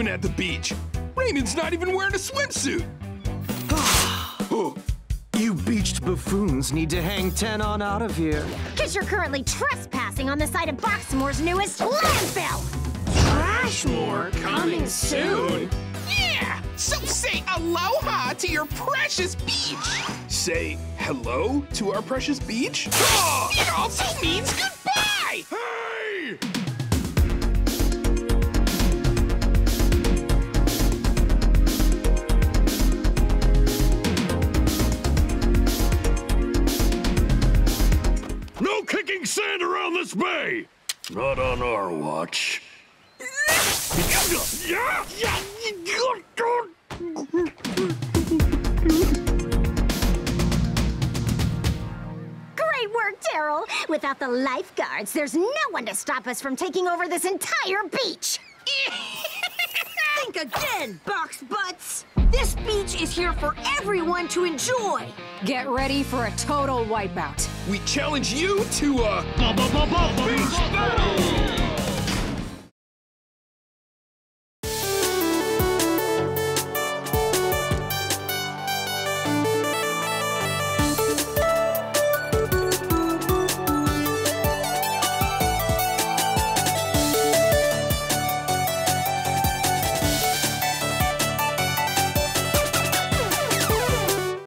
doing at the beach? Raymond's not even wearing a swimsuit. Oh, you beached buffoons need to hang 10 on out of here. Because you're currently trespassing on the site of Boxmore's newest landfill. Trashmore coming soon? Yeah! So say aloha to your precious beach. Say hello to our precious beach? Oh, it also means goodbye! Hey! No kicking sand around this bay! Not on our watch. Great work, Daryl. Without the lifeguards, there's no one to stop us from taking over this entire beach. Think again, Boxbots. This beach is here for everyone to enjoy. Get ready for a total wipeout. We challenge you to a beach battle.